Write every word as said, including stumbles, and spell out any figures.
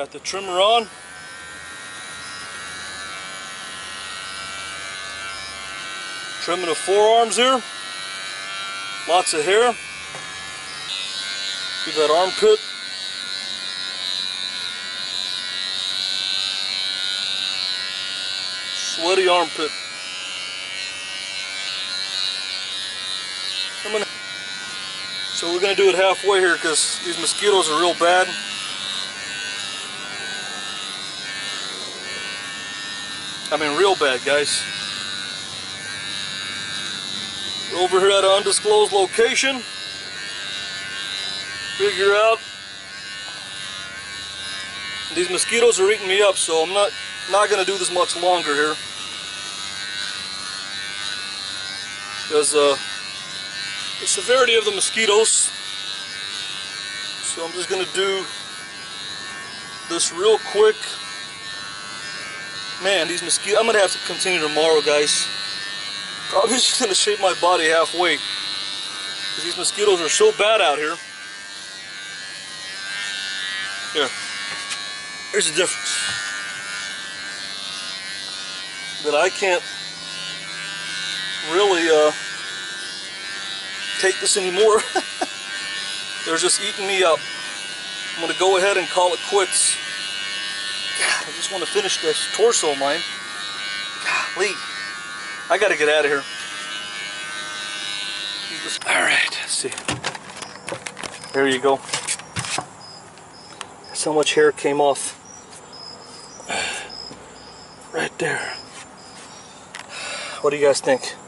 Got the trimmer on. Trimming the forearms here. Lots of hair. Give that armpit. Sweaty armpit. So we're going to do it halfway here because these mosquitoes are real bad. I mean real bad, guys. We're over here at an undisclosed location. Figure out. These mosquitoes are eating me up, so I'm not, not going to do this much longer here. Because, uh... the severity of the mosquitoes, so I'm just going to do this real quick. Man, these mosquitoes, I'm going to have to continue tomorrow, guys. Probably just going to shave my body halfway, because these mosquitoes are so bad out here. Here, here's the difference. That I can't really, uh, take this anymore. They're just eating me up. I'm gonna go ahead and call it quits. God, I just want to finish this torso of mine. Golly, I gotta get out of here. All right, let's see. There you go. That's how much hair came off. Right there. What do you guys think?